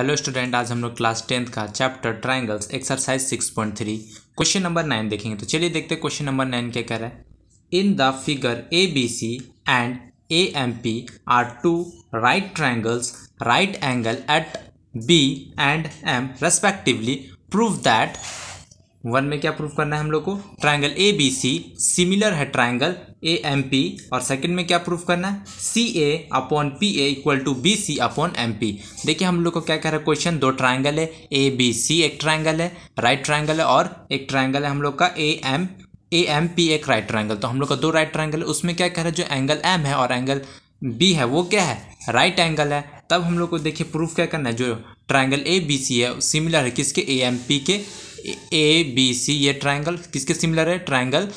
Hello student, आज हम लोग क्लास 10th का chapter triangles exercise 6.3 question number 9 देखेंगे। तो चलिए देखते हैं क्वेश्चन नंबर 9 क्या कह रहा है। In the figure ABC and AMP are two right triangles right angle at B and M respectively, prove that. One में क्या प्रूव करना है हम लोग को? ट्राइंगल एबीसी सिमिलर है ट्राइंगल एएमपी। और सेकंड में क्या प्रूफ करना है? CA upon PA equal to BC upon MP. देखिए हम लोग को क्या कह रहा है क्वेश्चन, दो ट्राइंगल है एबीसी, एक ट्राइंगल है राइट ट्राइंगल है, और एक ट्राइंगल है हम लोग का एएमपी, एक राइट ट्राइंगल। तो हम लोग का दो राइट ट्राइंगल है, उसमें क्या कह रहा है जो एंगल एम है और एंगल बी है वो क्या है? राइट एंगल है। तब हम लोग को देखिए प्रूफ क्या करना है, जो ट्राइंगल एबीसी है सिमिलर है किसके? एएमपी के। एबीसी ये ट्राइंगल किसके सिमिलर है? ट्राइंगल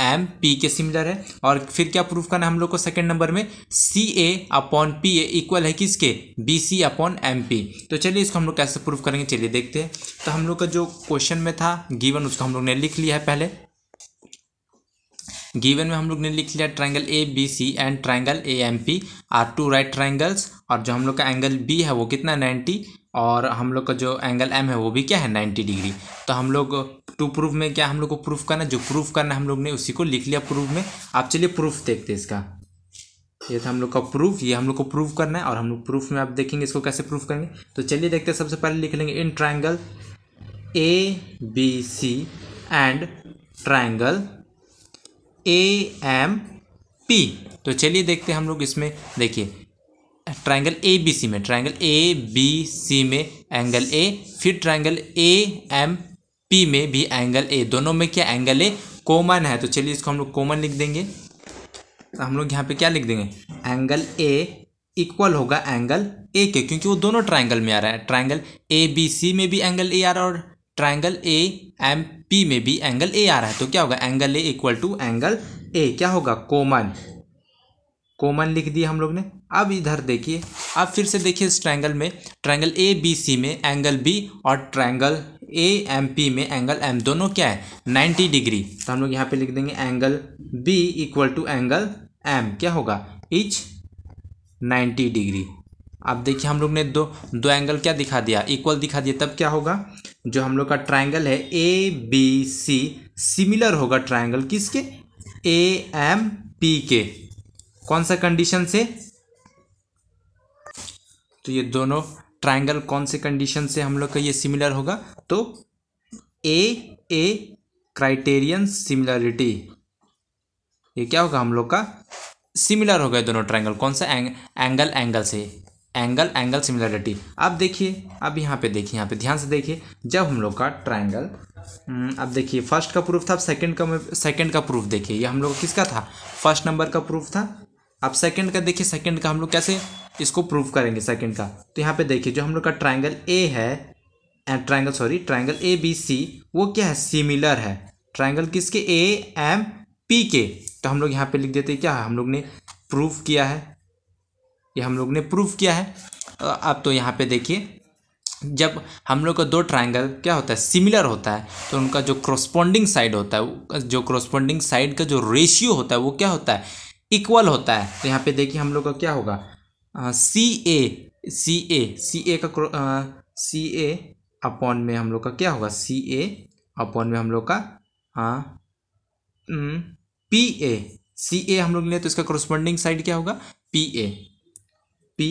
एएमपी के सिमिलर है। और फिर क्या प्रूफ करना है हम लोग को सेकंड नंबर में? सीए अपॉन पीए इक्वल है किसके? BC upon MP. तो चलिए इसको हम लोग कैसे प्रूफ करेंगे चलिए देखते हैं। तो हम लोग का जो क्वेश्चन में था गिवन उसको हम लोग ने लिख लिया है। पहले गिवन में हम लोग ने लिख लिया triangle ABC and triangle AMP are two right triangles, और जो हम लोग का एंगल बी है वो कितना 90, और हम लोग का जो एंगल एम है वो भी क्या है 90 डिग्री। तो हम लोग टू प्रूफ में क्या हम लोग को प्रूफ करना है, जो प्रूफ करना हम लोग ने उसी को लिख लिया प्रूफ में। आप चलिए प्रूफ देखते हैं इसका। ये था हम लोग का प्रूफ, ये हम लोग को प्रूफ करना है। और हम लोग प्रूफ में आप देखेंगे इसको कैसे प्रूफ करेंगे। तो चलिए देखते हैं, सबसे पहले लिख लेंगे in triangle ABC and triangle AMP. तो चलिए देखते हैं हम लोग इसमें। देखिए ट्राइंगल एबीसी में, ट्राइंगल एबीसी में एंगल ए, फिर ट्राइंगल एएमपी में भी एंगल ए, दोनों में क्या एंगल ए कॉमन है। तो चलिए इसको हम लोग कॉमन लिख देंगे। तो हम लोग यहाँ पे क्या लिख देंगे? एंगल ए इक्वल होगा एंगल ए के, क्योंकि वो दोनों ट्राइंगल में आ रहा है। ट्राइंगल एबीसी में भी एंगल ए आ रहा है और ट्राइंगल एएमपी में भी एंगल ए आ रहा है। तो क्या होगा? Angle A equal to angle A क्या होगा? कॉमन। कॉमन लिख दिया हम लोग ने। अब इधर देखिए, अब फिर से देखिए इस ट्राइंगल में, ट्राइंगल एबीसी में एंगल बी और ट्राइंगल एएमपी में एंगल एम, दोनों क्या है 90 डिग्री। तो हम लोग यहाँ पे लिख देंगे angle B equal to angle M क्या होगा? Each 90 degree. अब देखिए हम लोग ने दो एंगल क्या दिखा दिया? इक्वल दिखा दिया। तब क्या होगा? जो हम लोग का ट्राइंगल है एबीसी सिमिलर होगा ट्राइंगल किसके? एएमपी के। कौन सा कंडीशन से? तो ये दोनों ट्राइंगल कौन से कंडीशन से हम लोग का ये सिमिलर होगा? तो ए क्राइटेरियन सिमिलरिटी, ये क्या होगा हम लोग का? सिमिलर होगा दोनों ट्राइंगल। कौन सा? एंगल एंगल से, एंगल एंगल सिमिलरिटी। अब देखिए, अब यहाँ पे देखिए, यहाँ पे ध्यान से देखिए, जब हम लोग का ट्राइंगल, अब देखिए फर्स्ट का प्रूफ था, अब सेकंड का प्रूफ देखिए। ये हम लोग किसका था? फर्स्ट नंबर का प्रूफ था। अब सेकंड का देखिए, सेकंड का हम लोग कैसे इसको प्रूफ करेंगे सेकंड का। तो यहाँ पे देखिए जो हम लोग का ट्राइंगल ए है, ट्राइंगल एबीसी वो क्या है? सिमिलर है ट्राइंगल किसके? एएमपी के। तो हम लोग यहाँ पे लिख देते हैं क्या हम लोग ने प्रूफ किया है, ये हम लोग ने प्रूफ किया है। अब तो यहाँ पे देखिए जब हम लोग का दो ट्राइंगल क्या होता है? सिमिलर होता है, तो उनका जो कॉरस्पॉन्डिंग साइड होता है, जो कॉरस्पॉन्डिंग साइड का जो रेशियो होता है वो क्या होता है? इक्वल होता है। तो यहाँ पे देखिए हम लोग का क्या होगा? सी ए अपॉन में हम लोग का क्या होगा? सी ए अपॉन में हम लोग का पी ए। सी ए हम लोग ने, तो इसका कॉरस्पॉन्डिंग साइड क्या होगा? P A. P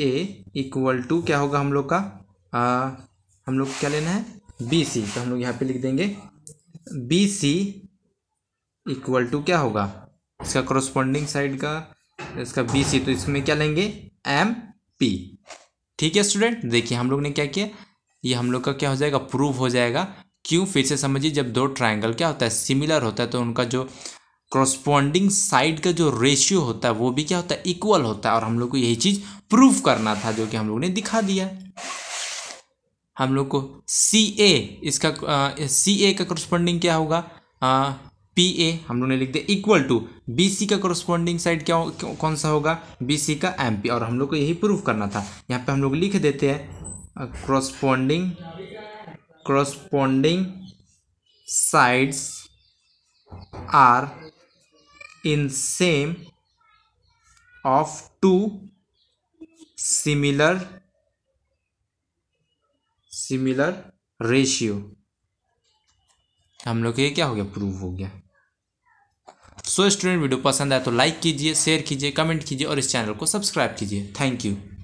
A equal to क्या होगा हम लोग का? हम लोग क्या लेना है? B C. तो हम लोग यहाँ पे लिख देंगे बी सी इक्वल टू क्या होगा? इसका कॉरस्पॉन्डिंग साइड का इसका बी सी, तो इसमें क्या लेंगे? M P. ठीक है स्टूडेंट, देखिए हम लोग ने क्या किया, ये हम लोग का क्या हो जाएगा? प्रूफ हो जाएगा। क्यों? फिर से समझिए, जब दो ट्राइंगल क्या होता है? सिमिलर होता है, तो उनका जो कॉरस्पॉन्डिंग साइड का जो रेशियो होता है वो भी क्या होता है? इक्वल होता है। और हम लोग को यही चीज़ प्रूफ करना था, जो कि हम लोग ने दिखा दिया। हम लोग को सी ए, इसका सी ए का कॉरस्पॉन्डिंग क्या होगा? पी ए हम लोग ने लिख दिया इक्वल टू बी सी का कॉरस्पॉन्डिंग साइड क्या कौन सा होगा? बी सी का एम पी। और हम लोग को यही प्रूफ करना था। यहाँ पे हम लोग लिख देते हैं corresponding sides are in same of two similar similar ratio. हम लोग ये क्या हो गया, प्रूव हो गया। सो स्टूडेंट वीडियो पसंद आए तो लाइक कीजिए, शेयर कीजिए, कमेंट कीजिए और इस चैनल को सब्सक्राइब कीजिए। Thank you.